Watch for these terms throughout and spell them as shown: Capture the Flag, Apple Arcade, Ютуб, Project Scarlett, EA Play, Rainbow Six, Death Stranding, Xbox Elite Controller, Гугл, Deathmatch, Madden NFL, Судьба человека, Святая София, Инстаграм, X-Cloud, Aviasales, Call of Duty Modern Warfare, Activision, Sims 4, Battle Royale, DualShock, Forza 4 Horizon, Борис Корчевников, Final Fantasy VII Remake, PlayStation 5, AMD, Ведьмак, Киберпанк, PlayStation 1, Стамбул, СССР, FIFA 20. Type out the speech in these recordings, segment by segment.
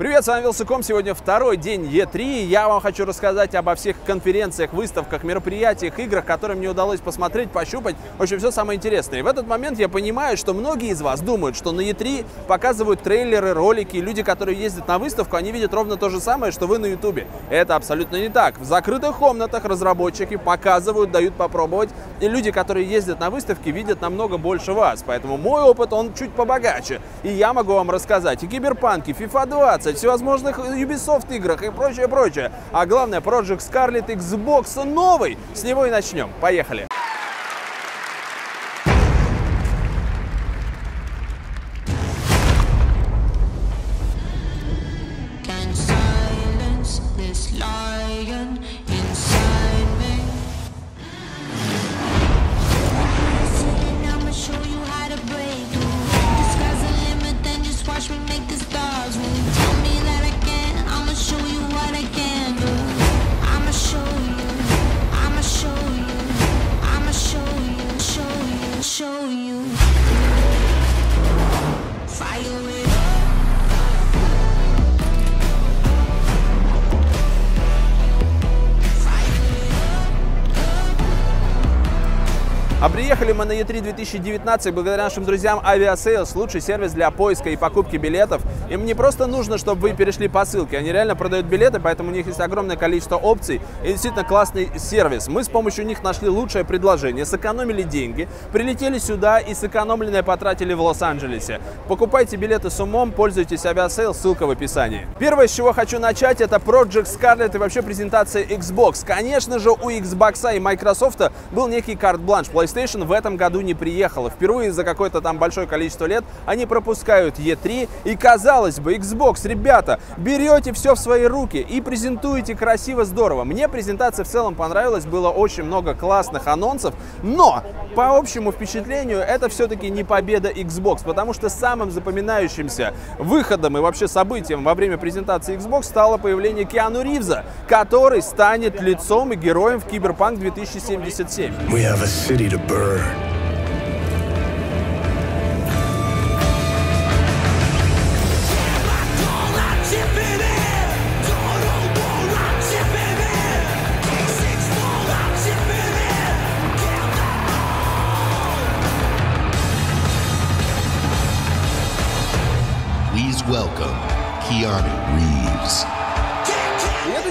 Привет, с вами Wylsacom. Сегодня второй день E3. Я вам хочу рассказать обо всех конференциях, выставках, мероприятиях, играх, которые мне удалось посмотреть, пощупать. В общем, все самое интересное. И в этот момент я понимаю, что многие из вас думают, что на E3 показывают трейлеры, ролики. Люди, которые ездят на выставку, они видят ровно то же самое, что вы на Ютубе. Это абсолютно не так. В закрытых комнатах разработчики показывают, дают попробовать. И люди, которые ездят на выставке, видят намного больше вас. Поэтому мой опыт, он чуть побогаче. И я могу вам рассказать и Киберпанки, FIFA 20, всевозможных Ubisoft играх и прочее. А главное, Project Scarlett Xbox новый. С него и начнем. Поехали. А приехали мы на E3 2019 благодаря нашим друзьям Aviasales, лучший сервис для поиска и покупки билетов. Им не просто нужно, чтобы вы перешли по ссылке, они реально продают билеты, поэтому у них есть огромное количество опций и действительно классный сервис. Мы с помощью них нашли лучшее предложение, сэкономили деньги, прилетели сюда и сэкономленное потратили в Лос-Анджелесе. Покупайте билеты с умом, пользуйтесь Aviasales, ссылка в описании. Первое, с чего хочу начать, это Project Scarlett и вообще презентация Xbox. Конечно же, у Xbox и Microsoft был некий карт-бланш. PlayStation в этом году не приехала. Впервые за какое-то там большое количество лет они пропускают E3. И казалось бы, Xbox, ребята, берете все в свои руки и презентуете красиво, здорово. Мне презентация в целом понравилась, было очень много классных анонсов. Но по общему впечатлению это все-таки не победа Xbox, потому что самым запоминающимся выходом и вообще событием во время презентации Xbox стало появление Киану Ривза, который станет лицом и героем в Киберпанк 2077. Burn. Please welcome Keanu Reeves.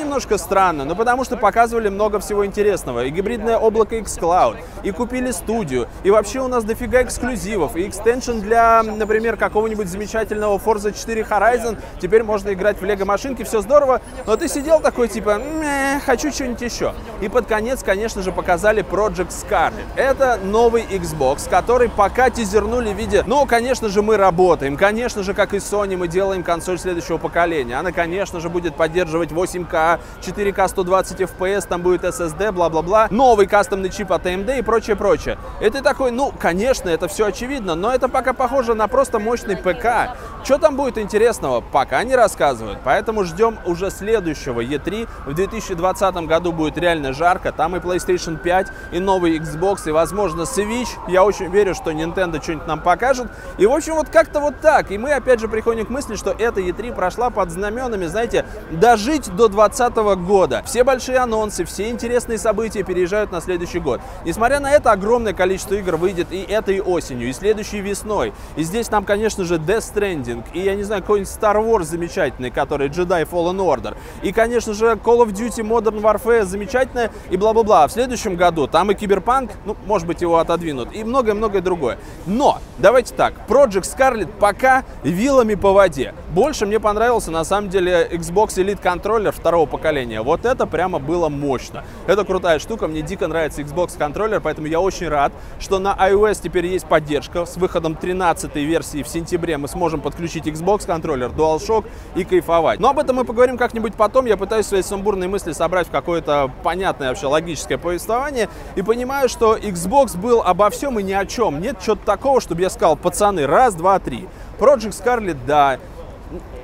Немножко странно, но потому что показывали много всего интересного. И гибридное облако X-Cloud, и купили студию, и вообще у нас дофига эксклюзивов, и экстеншн для, например, какого-нибудь замечательного Forza 4 Horizon. Теперь можно играть в лего-машинки, все здорово, но ты сидел такой, типа, хочу что-нибудь еще. И под конец, конечно же, показали Project Scarlett. Это новый Xbox, который пока тизернули в виде, ну, конечно же, мы работаем, конечно же, как и Sony, мы делаем консоль следующего поколения. Она, конечно же, будет поддерживать 8К, 4К 120 FPS, там будет SSD, бла-бла-бла, новый кастомный чип от AMD и прочее. Это такой, ну, конечно, это все очевидно, но это пока похоже на просто мощный ПК. Что там будет интересного, пока не рассказывают, поэтому ждем уже следующего E3. В 2020 году будет реально жарко, там и PlayStation 5, и новый Xbox, и, возможно, Switch. Я очень верю, что Nintendo что-нибудь нам покажет. И, в общем, вот как-то вот так. И мы, опять же, приходим к мысли, что эта E3 прошла под знаменами, знаете, дожить до 2020 года. Все большие анонсы, все интересные события переезжают на следующий год. Несмотря на это, огромное количество игр выйдет и этой осенью, и следующей весной. И здесь нам, конечно же, Death Stranding, и, я не знаю, какой-нибудь Star Wars замечательный, который Jedi Fallen Order, и, конечно же, Call of Duty Modern Warfare замечательная, и бла-бла-бла. А в следующем году там и Киберпанк, ну, может быть, его отодвинут, и многое-многое другое. Но, давайте так, Project Scarlett пока вилами по воде. Больше мне понравился, на самом деле, Xbox Elite Controller второго поколения. Вот это прямо было мощно. Это крутая штука, мне дико нравится Xbox контроллер, поэтому я очень рад, что на iOS теперь есть поддержка. С выходом 13-й версии в сентябре мы сможем подключить Xbox контроллер, DualShock и кайфовать. Но об этом мы поговорим как-нибудь потом. Я пытаюсь свои сумбурные мысли собрать в какое-то понятное вообще логическое повествование и понимаю, что Xbox был обо всем и ни о чем. Нет чего-то такого, чтобы я сказал, пацаны, раз, два, три. Project Scarlett, да.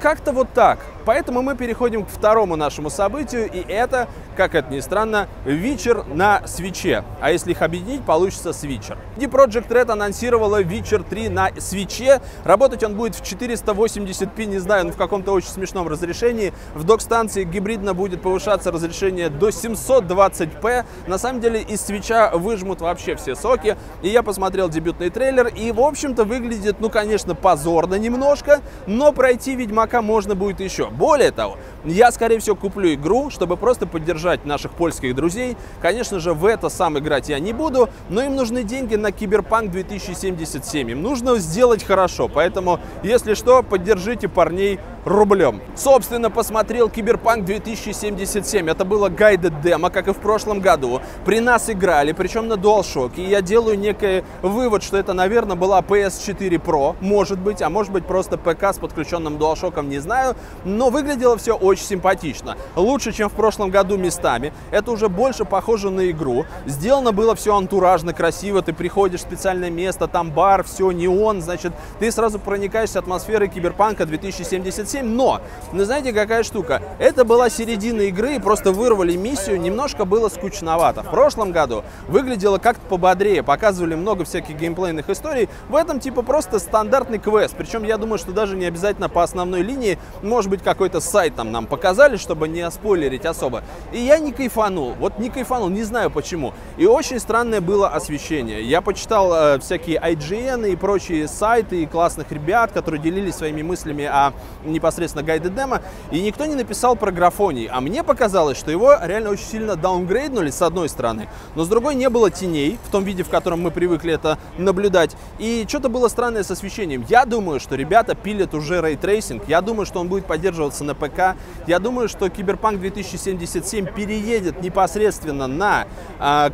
Как-то вот так. Поэтому мы переходим к второму нашему событию, и это, как это ни странно, вечер на Switch. А если их объединить, получится Switcher. CD Project Red анонсировала Witcher 3 на Switch. Работать он будет в 480p, не знаю, но в каком-то очень смешном разрешении. В док-станции гибридно будет повышаться разрешение до 720p. На самом деле из Switch выжмут вообще все соки. И я посмотрел дебютный трейлер, и в общем-то выглядит, ну конечно, позорно немножко, но пройти Ведьмака можно будет еще. Более того, я, скорее всего, куплю игру, чтобы просто поддержать наших польских друзей. Конечно же, в это сам играть я не буду, но им нужны деньги на Киберпанк 2077. Им нужно сделать хорошо, поэтому, если что, поддержите парней рублем. Собственно, посмотрел Киберпанк 2077. Это было гайдед демо, как и в прошлом году. При нас играли, причем на DualShock. И я делаю некий вывод, что это, наверное, была PS4 Pro, может быть, а может быть просто ПК с подключенным DualShock, не знаю. Но выглядело все очень симпатично. Лучше, чем в прошлом году местами. Это уже больше похоже на игру. Сделано было все антуражно, красиво. Ты приходишь в специальное место, там бар, все, неон. Значит, ты сразу проникаешься атмосферой Киберпанка 2077. Но, ну знаете, какая штука? Это была середина игры, и просто вырвали миссию. Немножко было скучновато. В прошлом году выглядело как-то пободрее. Показывали много всяких геймплейных историй. В этом типа просто стандартный квест. Причем я думаю, что даже не обязательно по основной линии. Может быть, какой-то сайт там нам показали, чтобы не оспойлерить особо. И я не кайфанул. Вот не кайфанул, не знаю почему. И очень странное было освещение. Я почитал всякие IGN и прочие сайты и классных ребят, которые делились своими мыслями о непосредственно гайд-демо. И никто не написал про графоний. А мне показалось, что его реально очень сильно даунгрейднули, с одной стороны. Но с другой не было теней, в том виде, в котором мы привыкли это наблюдать. И что-то было странное с освещением. Я думаю, что ребята пилят уже рейтрейсинг. Я думаю, что он будет поддерживаться на ПК. Я думаю, что Киберпанк 2077 переедет непосредственно на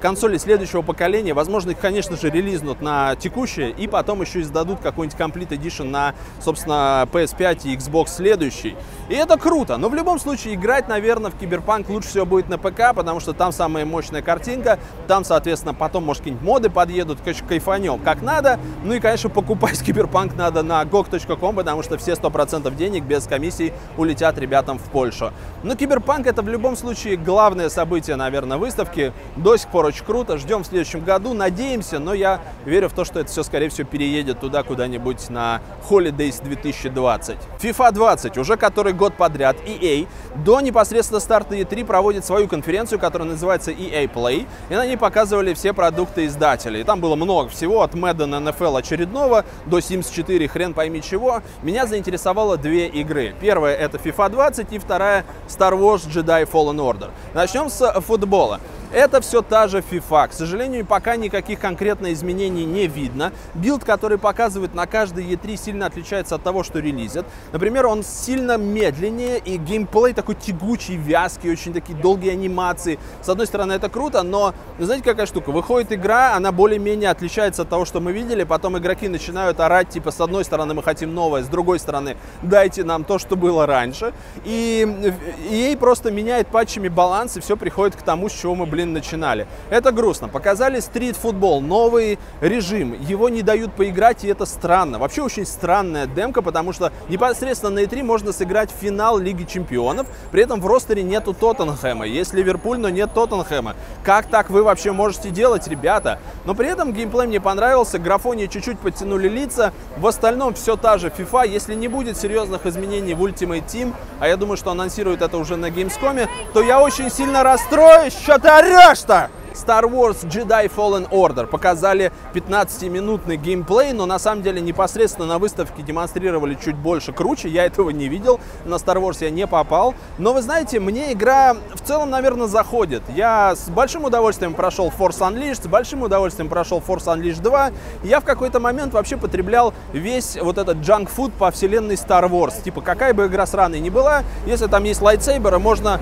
консоли следующего поколения. Возможно, их, конечно же, релизнут на текущее, и потом еще издадут какой-нибудь Complete Edition на, собственно, PS5 и Xbox следующий. И это круто, но в любом случае играть, наверное, в Киберпанк лучше всего будет на ПК, потому что там самая мощная картинка, там, соответственно, потом, может, какие-нибудь моды подъедут, кайфанем как надо. Ну и, конечно, покупать Киберпанк надо на GOG.com, потому что все 100% денег без комиссии улетят ребятам в Польшу. Но Киберпанк — это в любом случае главное событие, наверное, выставки. До сих пор очень круто, ждем в следующем году, надеемся, но я верю в то, что это все, скорее всего, переедет туда куда-нибудь на Holidays 2020. FIFA 20 уже который год подряд EA до непосредственно старта E3 проводит свою конференцию, которая называется EA Play, и на ней показывали все продукты издателей. Там было много всего, от Madden NFL очередного до Sims 4 хрен пойми чего. Меня заинтересовало две игры. Первая — это FIFA 20, и вторая — Star Wars Jedi Fallen Order. Начнем с футбола. Это все та же FIFA. К сожалению, пока никаких конкретных изменений не видно. Билд, который показывают на каждой E3, сильно отличается от того, что релизят. Например, он сильно медленнее, и геймплей такой тягучий, вязкий, очень такие долгие анимации. С одной стороны, это круто, но, знаете, какая штука? Выходит игра, она более-менее отличается от того, что мы видели. Потом игроки начинают орать, типа, с одной стороны, мы хотим новое, с другой стороны, дайте нам то, что было раньше. И ей просто меняет патчами баланс, и все приходит к тому, с чего мы, блин, начинали. Это грустно. Показали стрит-футбол, новый режим. Его не дают поиграть, и это странно. Вообще очень странная демка, потому что непосредственно на E3 можно сыграть в финал Лиги Чемпионов. При этом в ростере нету Тоттенхэма. Есть Ливерпуль, но нет Тоттенхэма. Как так вы вообще можете делать, ребята? Но при этом геймплей мне понравился. Графоний чуть-чуть подтянули лица. В остальном все та же FIFA. Если не будет серьезных изменений в Ultimate Team, а я думаю, что анонсируют это уже на Gamescom, то я очень сильно расстроюсь. Что ты орешь-то? Star Wars Jedi Fallen Order показали 15-минутный геймплей, но на самом деле непосредственно на выставке демонстрировали чуть больше, круче. Я этого не видел, на Star Wars я не попал. Но вы знаете, мне игра в целом, наверное, заходит. Я с большим удовольствием прошел Force Unleashed, с большим удовольствием прошел Force Unleashed 2. Я в какой-то момент вообще потреблял весь вот этот джанк-фуд по вселенной Star Wars. Типа, какая бы игра сраной ни была, если там есть лайтсейберы, можно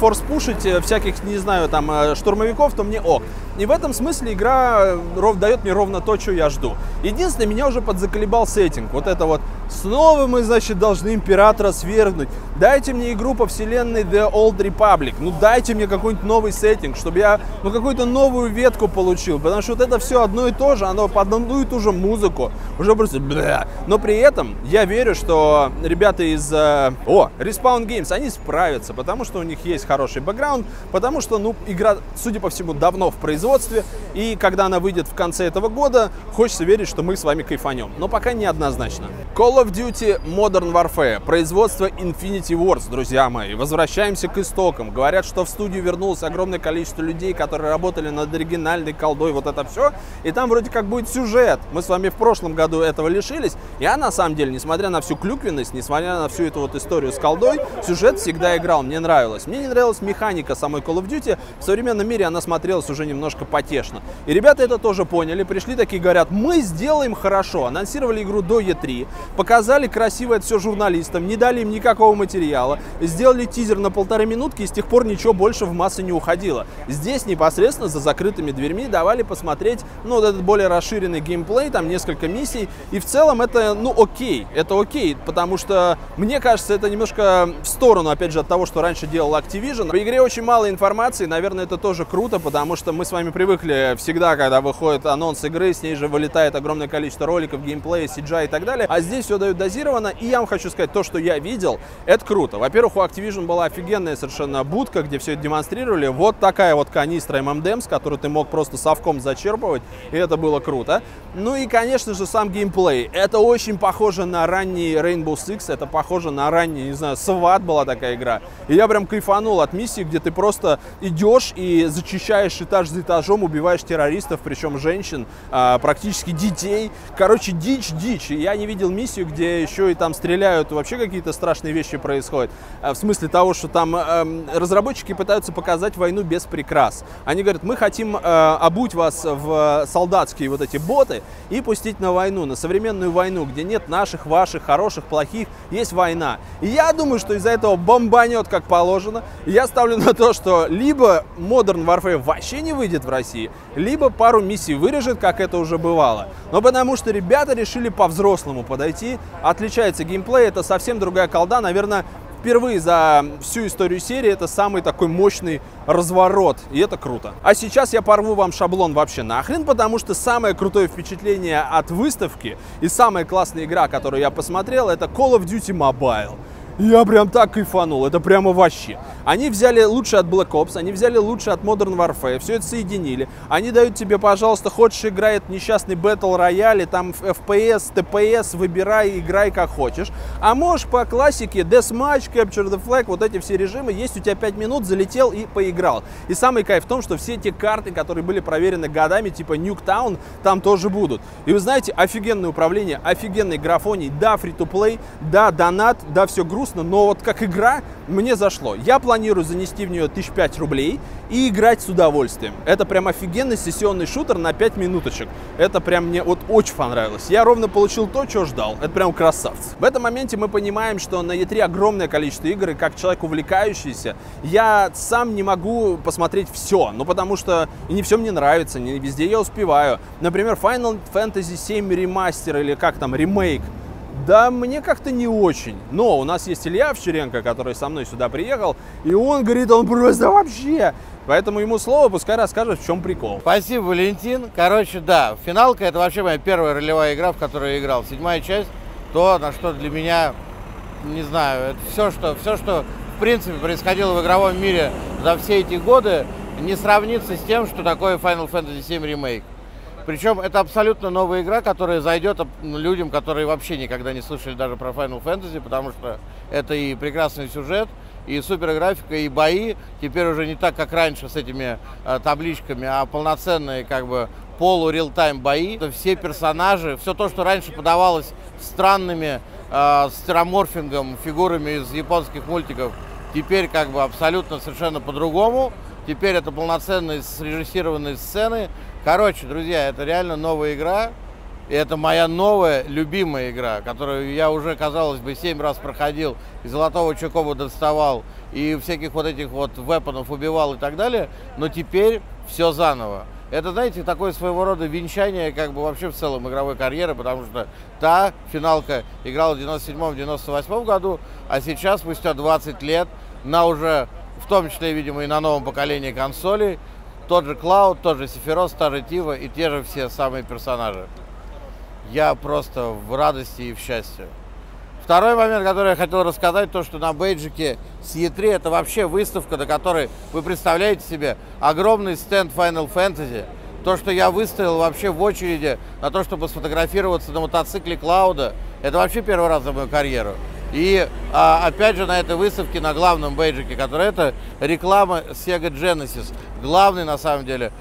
форс-пушить всяких, не знаю, там, штурмовиков, то мне ок. И в этом смысле игра дает мне ровно то, что я жду. Единственное, меня уже подзаколебал сеттинг. Вот это вот, снова мы, значит, должны императора свергнуть. Дайте мне игру по вселенной The Old Republic. Ну, дайте мне какой-нибудь новый сеттинг, чтобы я, ну, какую-то новую ветку получил. Потому что вот это все одно и то же, оно под одну и ту же музыку. Уже просто бля. Но при этом я верю, что ребята из... Respawn Games, они справятся, потому что у них есть хороший бэкграунд, потому что, ну, игра, судя по всему, давно в производстве, и когда она выйдет в конце этого года, хочется верить, что мы с вами кайфанем, но пока неоднозначно. Call of Duty Modern Warfare, производство Infinity Wars, друзья мои, возвращаемся к истокам. Говорят, что в студию вернулось огромное количество людей, которые работали над оригинальной колдой, вот это все, и там вроде как будет сюжет. Мы с вами в прошлом году этого лишились, и она, на самом деле, несмотря на всю клюквенность, несмотря на всю эту вот историю с колдой, сюжет всегда играл, мне нравилось. Мне не нравилась механика самой Call of Duty, в современном мире она смотрелась уже немножко потешно. И ребята это тоже поняли, пришли такие, говорят, мы сделаем хорошо. Анонсировали игру до E3, показали красиво это все журналистам, не дали им никакого материала, сделали тизер на 1,5 минутки, и с тех пор ничего больше в массы не уходило. Здесь непосредственно за закрытыми дверьми давали посмотреть, ну, вот этот более расширенный геймплей, там несколько миссий, и в целом это, ну, окей, это окей, потому что, мне кажется, это немножко в сторону, опять же, от того, что раньше делал Activision. В игре очень мало информации, наверное, это тоже круто, потому что мы с вами привыкли всегда, когда выходит анонс игры, с ней же вылетает огромное количество роликов, геймплея, CGI и так далее, а здесь все дают дозировано, и я вам хочу сказать, то, что я видел, это круто. Во-первых, у Activision была офигенная совершенно будка, где все это демонстрировали, вот такая вот канистра ММДМС, которую ты мог просто совком зачерпывать, и это было круто. Ну и, конечно же, сам геймплей, это очень похоже на ранний Rainbow Six, это похоже на ранний, не знаю, Сват была такая игра, и я прям кайфанул от миссии, где ты просто идешь и зачищаешь этаж за этажом, убиваешь террористов, причем женщин, практически детей, короче, дичь, и я не видел миссию, где еще и там стреляют, вообще какие-то страшные вещи происходят, в смысле того, что там разработчики пытаются показать войну без прикрас, они говорят, мы хотим обуть вас в солдатские вот эти боты и пустить на войну, на современную войну, где нет наших, ваших, хороших, плохих, есть война. И я думаю, что из-за этого бомбанет как положено. Я ставлю на то, что либо Modern Warfare вообще не выйдет в России, либо пару миссий вырежет, как это уже бывало. Но потому что ребята решили по-взрослому подойти. Отличается геймплей, это совсем другая колда, наверное, впервые за всю историю серии это самый такой мощный разворот, и это круто. А сейчас я порву вам шаблон вообще нахрен, потому что самое крутое впечатление от выставки и самая классная игра, которую я посмотрел, это Call of Duty Mobile. Я прям так кайфанул, это прямо вообще. Они взяли лучшее от Black Ops, они взяли лучшее от Modern Warfare, все это соединили. Они дают тебе, пожалуйста, хочешь играть несчастный Battle Royale, там FPS, TPS, выбирай, играй как хочешь. А можешь по классике Deathmatch, Capture the Flag, вот эти все режимы, есть у тебя 5 минут, залетел и поиграл. И самый кайф в том, что все те карты, которые были проверены годами, типа Nuketown, там тоже будут. И вы знаете, офигенное управление, офигенный графоний, да, free-to-play, да, донат, да, все грустно. Но вот как игра мне зашло. Я планирую занести в нее 1005 рублей и играть с удовольствием. Это прям офигенный сессионный шутер на 5 минуточек. Это прям мне вот очень понравилось. Я ровно получил то, что ждал. Это прям красавцы. В этом моменте мы понимаем, что на E3 огромное количество игр, и как человек увлекающийся, я сам не могу посмотреть все. Ну потому что не все мне нравится, не везде я успеваю. Например, Final Fantasy VII Remaster или как там, ремейк. Да мне как-то не очень. Но у нас есть Илья Овчаренко, который со мной сюда приехал, и он говорит, он просто вообще. Поэтому ему слово, пускай расскажет, в чем прикол. Спасибо, Валентин. Короче, да, финалка — это вообще моя первая ролевая игра, в которой я играл. 7-я часть, то, на что для меня, не знаю, это все, что в принципе происходило в игровом мире за все эти годы, не сравнится с тем, что такое Final Fantasy VII Remake. Причем это абсолютно новая игра, которая зайдет людям, которые вообще никогда не слышали даже про Final Fantasy, потому что это и прекрасный сюжет, и суперграфика, и бои. Теперь уже не так, как раньше с этими табличками, а полноценные как бы полу-реал-тайм бои. Это все персонажи, все то, что раньше подавалось странными стероморфингом, фигурами из японских мультиков, теперь как бы абсолютно совершенно по-другому. Теперь это полноценные срежиссированные сцены. Короче, друзья, это реально новая игра. И это моя новая любимая игра, которую я уже, казалось бы, 7 раз проходил. И золотого Чокоба доставал, и всяких вот этих вот вепонов убивал и так далее. Но теперь все заново. Это, знаете, такое своего рода венчание как бы вообще в целом игровой карьеры, потому что та финалка играла в 97-98 году, а сейчас, спустя 20 лет, на уже, в том числе, видимо, и на новом поколении консолей, тот же Клауд, тот же Сефирос, та же Тива и те же все самые персонажи. Я просто в радости и в счастье. Второй момент, который я хотел рассказать, то, что на бейджике с E3 это вообще выставка, на которой вы представляете себе огромный стенд Final Fantasy. То, что я выставил вообще в очереди на то, чтобы сфотографироваться на мотоцикле Клауда, это вообще первый раз за мою карьеру. И опять же на этой выставке, на главном бейджике, который это реклама Sega Genesis, главной на самом деле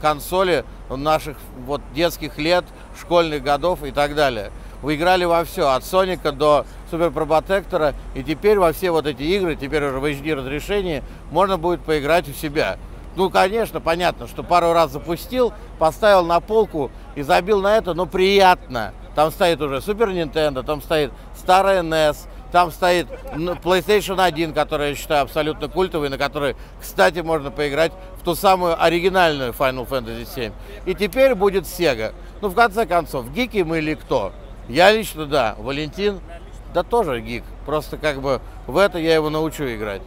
консоли наших вот детских лет, школьных годов и так далее. Вы играли во все, от Соника до Супер Проботектора, и теперь во все вот эти игры, теперь уже в HD разрешении, можно будет поиграть у себя. Ну, конечно, понятно, что пару раз запустил, поставил на полку и забил на это, но приятно. Там стоит уже Супер Nintendo, там стоит старая NES, там стоит PlayStation 1, которая, я считаю, абсолютно культовой, на которой, кстати, можно поиграть в ту самую оригинальную Final Fantasy VII. И теперь будет Sega. Ну, в конце концов, гики мы или кто? Я лично, да. Валентин, да, тоже гик. Просто как бы в это я его научу играть.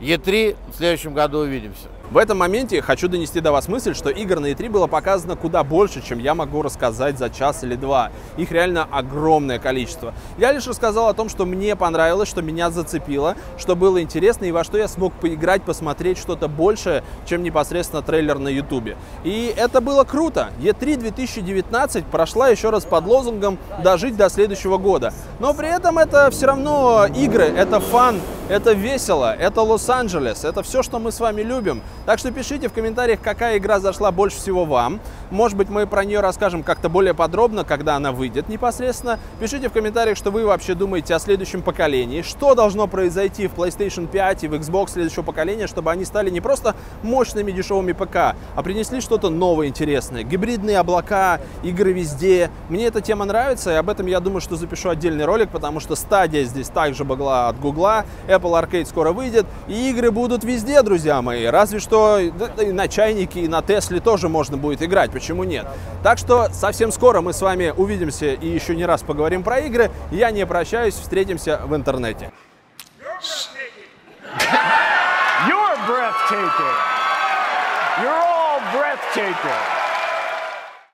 E3 в следующем году увидимся. В этом моменте хочу донести до вас мысль, что игр на E3 было показано куда больше, чем я могу рассказать за час или два. Их реально огромное количество. Я лишь рассказал о том, что мне понравилось, что меня зацепило, что было интересно и во что я смог поиграть, посмотреть что-то большее, чем непосредственно трейлер на YouTube. И это было круто. E3 2019 прошла еще раз под лозунгом «Дожить до следующего года». Но при этом это все равно игры, это фан, это весело, это Лос-Анджелес, это все, что мы с вами любим. Так что пишите в комментариях, какая игра зашла больше всего вам. Может быть, мы про нее расскажем как-то более подробно, когда она выйдет непосредственно. Пишите в комментариях, что вы вообще думаете о следующем поколении, что должно произойти в PlayStation 5 и в Xbox следующего поколения, чтобы они стали не просто мощными дешевыми ПК, а принесли что-то новое интересное. Гибридные облака, игры везде. Мне эта тема нравится, и об этом я думаю, что запишу отдельный ролик, потому что стадия здесь также была от Гугла, Apple Arcade скоро выйдет, и игры будут везде, друзья мои. Разве что и на чайнике, и на Тесле тоже можно будет играть, почему нет? Так что совсем скоро мы с вами увидимся и еще не раз поговорим про игры. Я не прощаюсь, встретимся в интернете. You're breathtaking. You're all breathtaking.